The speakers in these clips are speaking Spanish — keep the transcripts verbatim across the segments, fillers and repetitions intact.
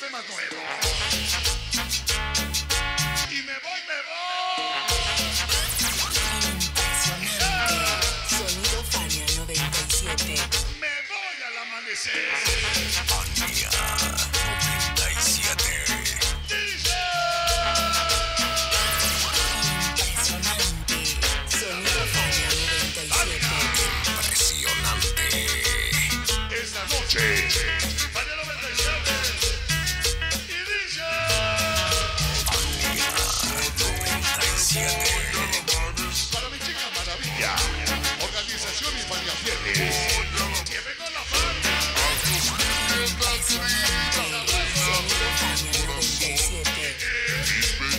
temas nuevos. Y me voy, me voy. Sonido Fania noventa y siete. Me voy al amanecer.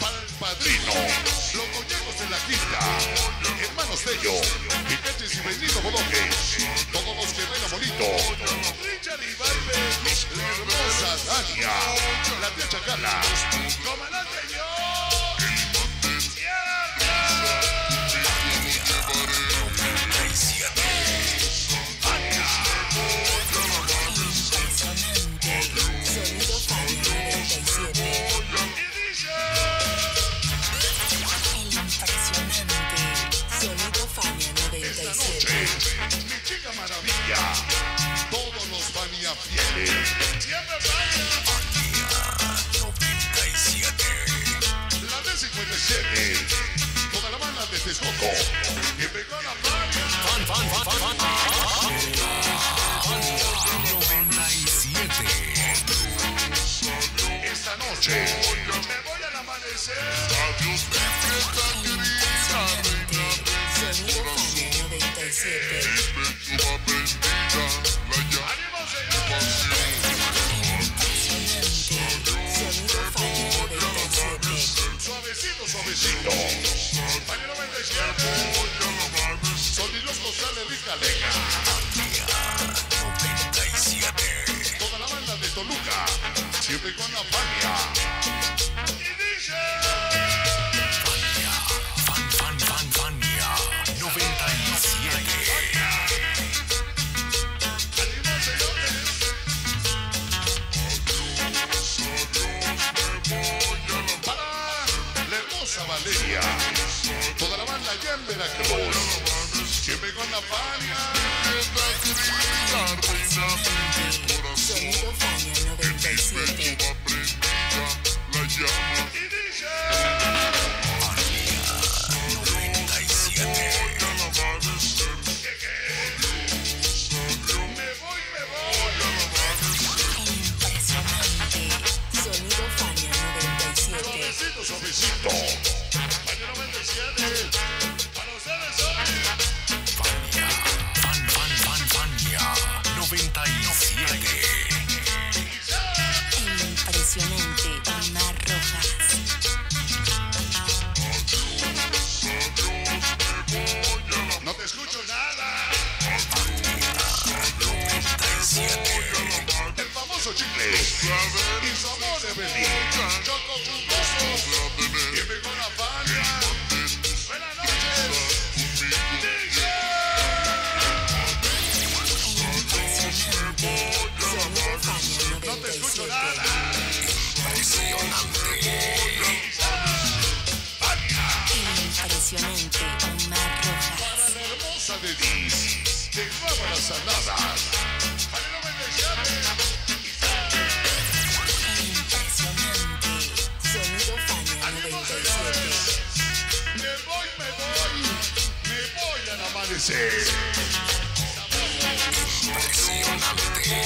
Para el padrino, los coñacos en la quinta, hermanos Tello, Piquetes y Benito Bodoque, todos los que bailan bonito, Richard y Valdez, la hermosa Zania, la tía Chacala, comandante yo, siempre con la Fania. Y dice Fania, Fan, Fan, Fan, Fania noventa y siete. Ánimo, señores. Para la hermosa Valeria, toda la banda allá en Veracruz, siempre con la Fania. Omar Rojas. No te escucho nada. El famoso chicle y su amor de venir. Yo con tus besos y me con la Fania. Buenas noches. No te escucho nada. Impresionante, Omar Rojas. Para la hermosa de Diz, de Cámaras Saladas. Impresionante, Sonido Fania noventa y siete. Me voy, me voy, me voy al amanecer. Impresionante.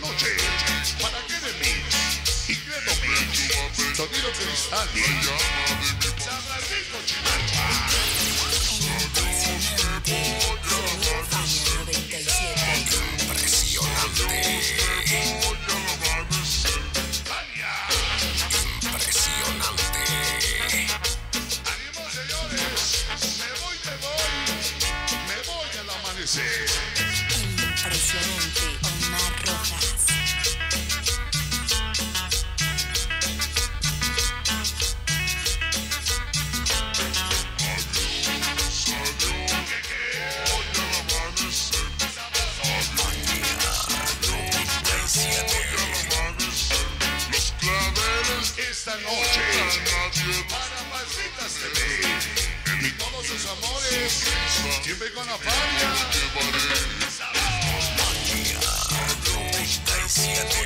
Noche, para que de mí y que no me Sonido Cristal. El impresionante Omar Rojas. Los claveles esta noche para pasitas de ley. Y todos sus amores, siempre con la Fania noventa y siete.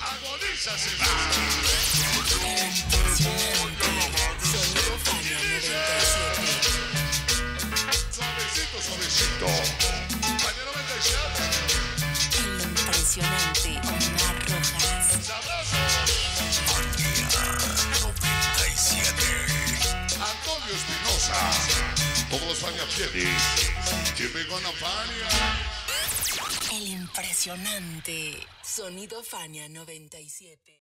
Agoniza Sonido Fania noventa y siete. Suavecito, suavecito. Fania noventa y siete. El impresionante Omar Rojas. Todos los Fania fieles, siempre con la Fania. El impresionante Sonido Fania noventa y siete.